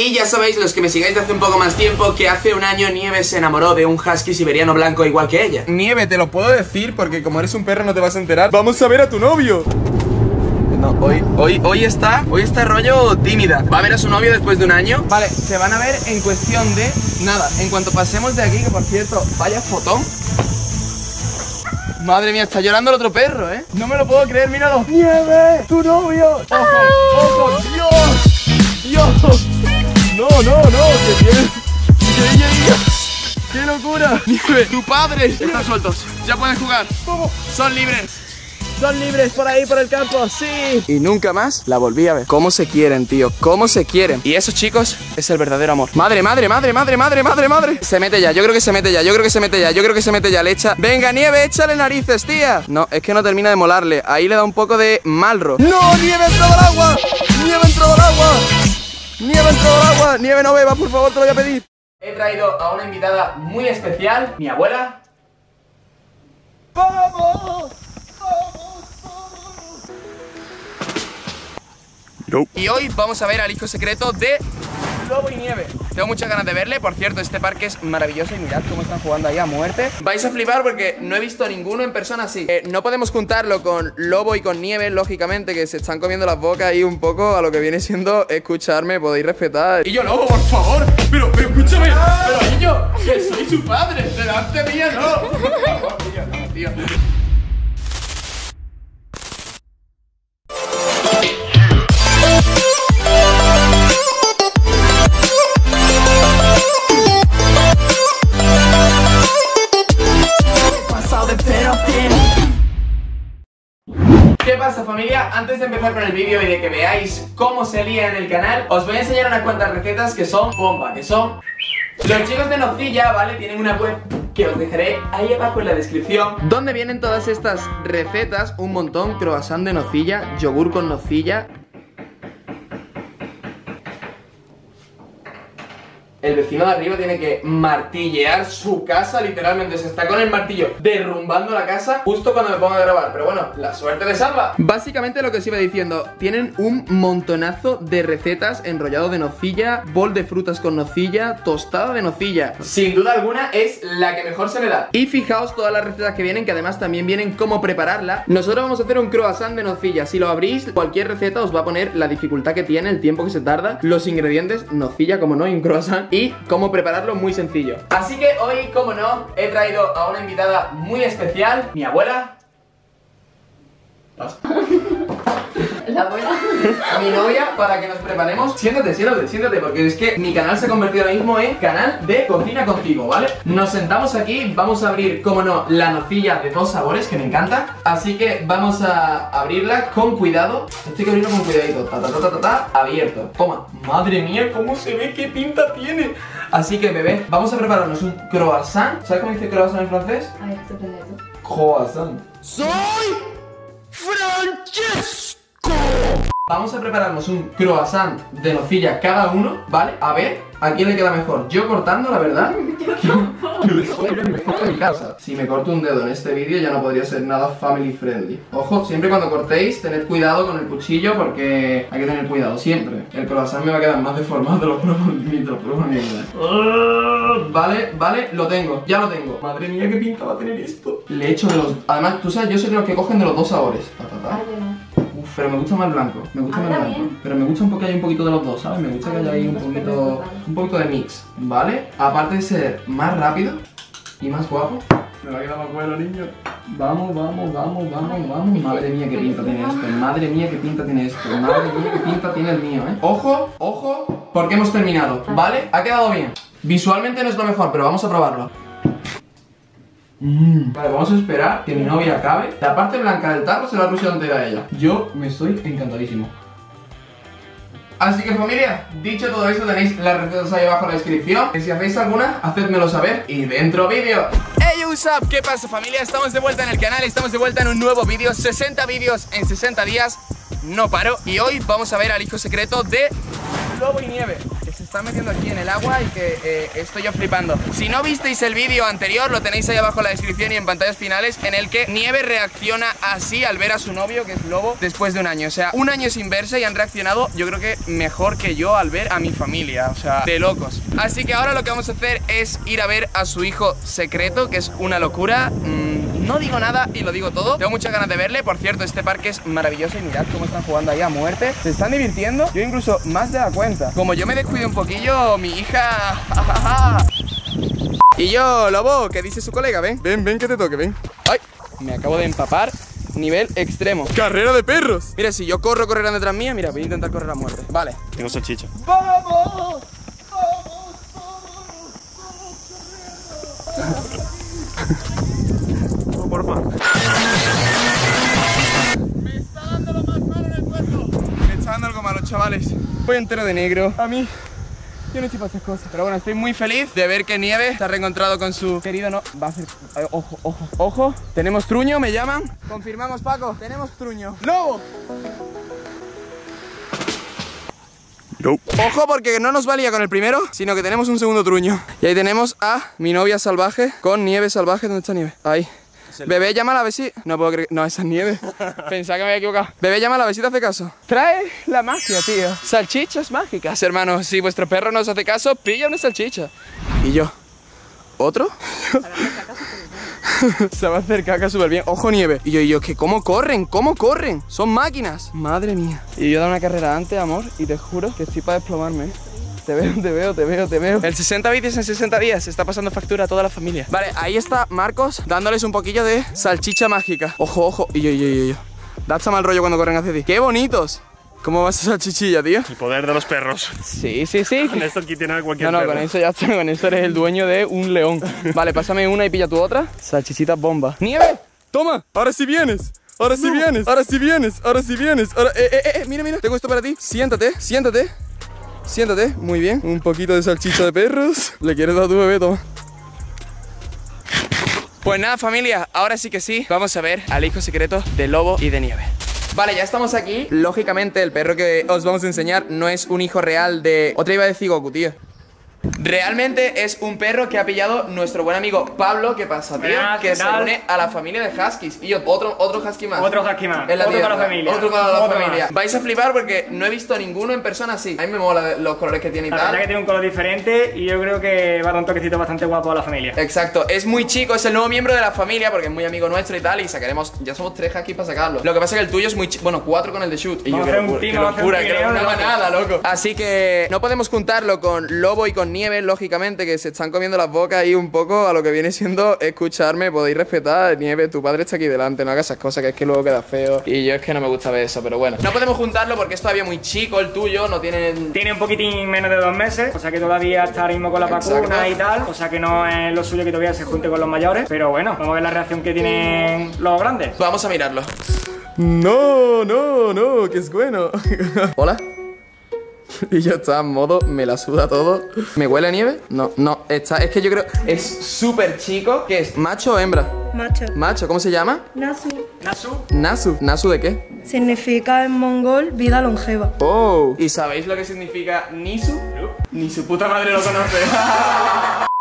Y ya sabéis, los que me sigáis de hace un poco más tiempo, que hace un año Nieve se enamoró de un husky siberiano blanco igual que ella. Nieve, te lo puedo decir porque como eres un perro no te vas a enterar. ¡Vamos a ver a tu novio! No, hoy está rollo tímida. Va a ver a su novio después de un año. Vale, se van a ver en cuestión de nada. En cuanto pasemos de aquí, que por cierto, vaya fotón. Madre mía, está llorando el otro perro, ¿eh? No me lo puedo creer, míralo. ¡Nieve, tu novio! ¡Ojo, ojo! ¡Dios! ¡Dios! ¡No, no, no! ¡Qué bien! ¡Qué locura! ¡Nieve, tu padre! Están sueltos, ya pueden jugar. ¿Cómo? Son libres. Son libres por ahí, por el campo, sí. Y nunca más la volví a ver. ¿Cómo se quieren, tío? ¿Cómo se quieren? Y eso, chicos, es el verdadero amor. Madre, madre, madre, madre, madre, madre, madre. Se mete ya, yo creo que se mete ya, yo creo que se mete ya, yo creo que se mete ya. Le echa... Venga, Nieve, échale narices, tía. No, es que no termina de molarle. Ahí le da un poco de malro. ¡No, Nieve ha entrado al agua! ¡Nieve ha entrado al agua! ¡Nieve ha entrado al agua! ¡Nieve, no beba, por favor, te lo voy a pedir! He traído a una invitada muy especial, mi abuela. ¡Vamos! No. Y hoy vamos a ver al hijo secreto de Lobo y Nieve. Tengo muchas ganas de verle. Por cierto, este parque es maravilloso y mirad cómo están jugando ahí a muerte. Vais a flipar porque no he visto a ninguno en persona así. No podemos juntarlo con Lobo y con Nieve, lógicamente, que se están comiendo las bocas ahí un poco a lo que viene siendo escucharme, podéis respetar. Y yo, Lobo, por favor, pero escúchame, pero niño, que soy su padre, delante mía, no. Por favor, tío, no, tío. Familia, antes de empezar con el vídeo y de que veáis cómo se lía en el canal, os voy a enseñar unas cuantas recetas que son bomba, que son... Los chicos de Nocilla, ¿vale? Tienen una web que os dejaré ahí abajo en la descripción, donde vienen todas estas recetas, un montón, croissant de Nocilla, yogur con Nocilla. El vecino de arriba tiene que martillear su casa, literalmente se está con el martillo derrumbando la casa justo cuando me pongo a grabar, pero bueno, la suerte le salva. Básicamente lo que os iba diciendo, tienen un montonazo de recetas: enrollado de Nocilla, bol de frutas con Nocilla, tostada de Nocilla. Sin duda alguna es la que mejor se le da. Y fijaos todas las recetas que vienen, que además también vienen cómo prepararla. Nosotros vamos a hacer un croissant de Nocilla. Si lo abrís, cualquier receta os va a poner la dificultad que tiene, el tiempo que se tarda, los ingredientes, Nocilla como no, y un croissant, y cómo prepararlo, muy sencillo. Así que hoy, como no, he traído a una invitada muy especial, mi abuela. La abuela, mi novia, para que nos preparemos. Siéntate, siéntate, siéntate, porque es que mi canal se ha convertido ahora mismo en canal de cocina contigo, ¿vale? Nos sentamos aquí, vamos a abrir, como no, la Nocilla de dos sabores, que me encanta. Así que vamos a abrirla con cuidado. Estoy que abrirlo con cuidadito, ta, ta, ta, ta, ta, ta, abierto. Toma, madre mía, cómo se ve, qué pinta tiene. Así que, bebé, vamos a prepararnos un croissant. ¿Sabes cómo dice croissant en francés? A ver, croissant. ¡Soy Francesco! Vamos a prepararnos un croissant de Nocilla cada uno, ¿vale? A ver, ¿a quién le queda mejor? Yo cortando, la verdad. Si me corto un dedo en este vídeo ya no podría ser nada family friendly. Ojo, siempre cuando cortéis, tened cuidado con el cuchillo porque hay que tener cuidado siempre. El croissant me va a quedar más deformado, te lo pruebo. Vale, vale, lo tengo, ya lo tengo. Madre mía, qué pinta va a tener esto. Le echo de los... Además, tú sabes, yo soy de los que cogen de los dos sabores. Uf, pero me gusta más blanco, me gusta más blanco. Pero me gusta un poco que haya un poquito de los dos, ¿sabes? Me gusta que haya ahí un poquito de mix, ¿vale? Aparte de ser más rápido y más guapo. Me va a quedar más bueno, niño. Vamos, vamos, vamos, vamos, vamos. Madre mía, qué pinta tiene esto. Madre mía, qué pinta tiene esto. Madre mía, qué pinta tiene el mío, ¿eh? Ojo, ojo, porque hemos terminado, ¿vale? Ha quedado bien. Visualmente no es lo mejor, pero vamos a probarlo. Vale, vamos a esperar que mi novia acabe. La parte blanca del tarro se la ha puesto entera a ella. Yo me estoy encantadísimo. Así que familia, dicho todo esto, tenéis las recetas ahí abajo en la descripción. Y si hacéis alguna, hacedmelo saber y dentro vídeo. Hey, what's up, ¿qué pasa familia? Estamos de vuelta en el canal, estamos de vuelta en un nuevo vídeo. 60 vídeos en 60 días, no paro. Y hoy vamos a ver al hijo secreto de Lobo y Nieve. que se está metiendo aquí en el agua y que estoy yo flipando. Si no visteis el vídeo anterior, lo tenéis ahí abajo en la descripción y en pantallas finales, en el que Nieve reacciona así al ver a su novio, que es Lobo, después de un año. O sea, un año sin verse y han reaccionado, yo creo que mejor que yo al ver a mi familia. O sea, de locos. Así que ahora lo que vamos a hacer es ir a ver a su hijo secreto, que es una locura. No digo nada y lo digo todo. Tengo muchas ganas de verle. Por cierto, este parque es maravilloso y mirad cómo están jugando ahí a muerte. Se están divirtiendo. Yo incluso más de la cuenta. Como yo me descuido un poquillo, mi hija... Y yo, Lobo, ¿qué dice su colega? Ven, ven, ven que te toque, ven. Ay, me acabo de empapar. Nivel extremo. ¡Carrera de perros! Mira, si yo corro, correrán detrás mía. Mira, voy a intentar correr a muerte. Vale. Tengo salchicha. ¡Vamos! Me está dando lo más malo en el cuerpo. Me está dando algo malo, chavales. Voy entero de negro. A mí, yo no estoy para esas cosas. Pero bueno, estoy muy feliz de ver que Nieve se ha reencontrado con su querido no. Va a ser. Ojo, ojo, ojo. Tenemos truño, me llaman. Confirmamos, Paco. Tenemos truño. ¡Lobo! No. Ojo, porque no nos valía con el primero, sino que tenemos un segundo truño. Y ahí tenemos a mi novia salvaje con Nieve salvaje. ¿Dónde está Nieve? Ahí. Bebé, llámala a ver si... No puedo creer... No, esa es Nieve. Pensaba que me había equivocado. Bebé, llámala a ver si te hace caso. Trae la magia, tío. Salchichas mágicas, hermanos. Si vuestro perro no os hace caso, pilla una salchicha. Y yo... ¿Otro? Se va a hacer caca súper bien. Ojo, Nieve. Y yo, que cómo corren, cómo corren. Son máquinas. Madre mía. Y yo da una carrera antes, amor, y te juro que estoy para desplomarme, ¿eh? Te veo, te veo, te veo, te veo. El 60 vídeos en 60 días. Se está pasando factura a toda la familia. Vale, ahí está Marcos dándoles un poquillo de salchicha mágica. Ojo, ojo. Y yo. Da hasta mal rollo cuando corren hacia ti. ¡Qué bonitos! ¿Cómo vas esa salchichilla, tío? El poder de los perros. Sí, sí, sí. Con esto aquí tiene cualquier No, perro. Con eso ya está. Con esto eres el dueño de un león. Vale, pásame una y pilla tu otra. Salchichita bomba. ¡Nieve! ¡Toma! ¡Ahora sí vienes! ¡Ahora sí vienes! ¡Ahora sí vienes! ¡Ahora sí vienes! Ahora... Mira, mira. Tengo esto para ti. Siéntate, siéntate. Siéntate, muy bien. Un poquito de salchicha de perros. ¿Le quieres dar a tu bebé? Toma. Pues nada, familia, ahora sí que sí. Vamos a ver al hijo secreto de Lobo y de Nieve. Vale, ya estamos aquí. Lógicamente, el perro que os vamos a enseñar no es un hijo real de... Otra iba a decir Goku, tío. Realmente es un perro que ha pillado nuestro buen amigo Pablo, ¿qué pasa, tío? Que se une a la familia de Huskies. Y yo, otro Husky más. Otro Husky más. Otro para la familia. Otro para la familia. Vais a flipar porque no he visto ninguno en persona así. A mí me mola los colores que tiene y tal. La verdad que tiene un color diferente y yo creo que va a dar un toquecito bastante guapo a la familia. Exacto, es muy chico, es el nuevo miembro de la familia porque es muy amigo nuestro y tal. Y sacaremos, ya somos 3 Huskies para sacarlo. Lo que pasa es que el tuyo es muy chico, bueno, 4 con el de Shoot. Y yo creo que es una manada, loco. Así que no podemos juntarlo con Lobo y con Nieve, lógicamente, que se están comiendo las bocas y un poco a lo que viene siendo escucharme. Podéis respetar, Nieve, tu padre está aquí delante, no hagas esas cosas, que es que luego queda feo. Y yo es que no me gusta ver eso, pero bueno. No podemos juntarlo porque es todavía muy chico el tuyo, no tiene... Tiene un poquitín menos de 2 meses, o sea que todavía está ahora mismo con la vacuna y tal, o sea que no es lo suyo que todavía se junte con los mayores, pero bueno, vamos a ver la reacción que tienen los grandes. Vamos a mirarlo. No, no, no, que es bueno. Hola. Y ya está, en modo, me la suda todo. ¿Me huele a Nieve? No, no, está, es que yo creo, es súper chico. ¿Qué es, macho o hembra? Macho. Macho, ¿cómo se llama? Nasu. ¿Nasu? ¿Nasu? ¿Nasu de qué? Significa en mongol vida longeva. Oh, ¿y sabéis lo que significa Nisu? No. Ni su puta madre lo conoce.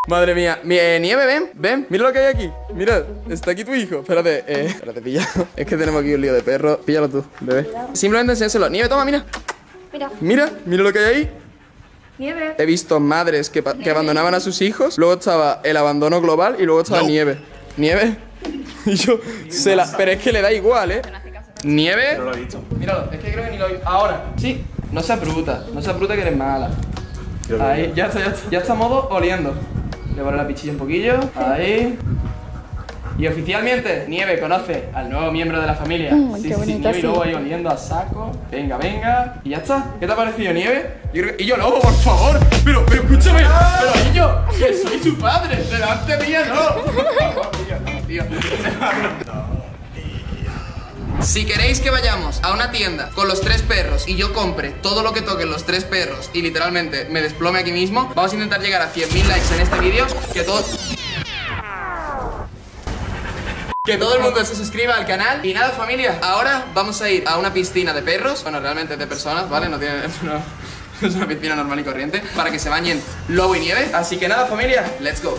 Madre mía, Nieve, ven, ven, mira lo que hay aquí. Mirad, está aquí tu hijo. Espérate, espérate, pilla. Es que tenemos aquí un lío de perros, píllalo tú, bebé. Cuidado. Simplemente enséñaselo. Nieve, toma, mira. Mira. Mira, mira lo que hay ahí. Nieve. He visto madres que abandonaban a sus hijos. Luego estaba el abandono global y luego estaba Nieve. Nieve. Y yo se la... Pero es que le da igual, ¿eh? Nieve. No lo he visto. Míralo, es que creo que ni lo he visto. Ahora, sí. No se apruta. No se apruta que eres mala. Ahí, ya está, ya está. Ya está modo oliendo. Le voy a la pichilla un poquillo. Ahí. Y oficialmente, Nieve conoce al nuevo miembro de la familia. Sí, sí, Nieve, y luego ahí oliendo a saco. Venga, venga. Y ya está. ¿Qué te ha parecido, Nieve? Y yo, Lobo, por favor. Pero escúchame. Pero yo, que soy su padre. Delante mía, no. Por favor, tío, no, tío. Si queréis que vayamos a una tienda con los 3 perros y yo compre todo lo que toquen los 3 perros y literalmente me desplome aquí mismo, vamos a intentar llegar a 100.000 likes en este vídeo. Que todos... Que todo el mundo se suscriba al canal. Y nada, familia, ahora vamos a ir a una piscina de perros. Bueno, realmente de personas, ¿vale? No tiene... No. es una piscina normal y corriente, para que se bañen lobo y nieve. Así que nada, familia, let's go.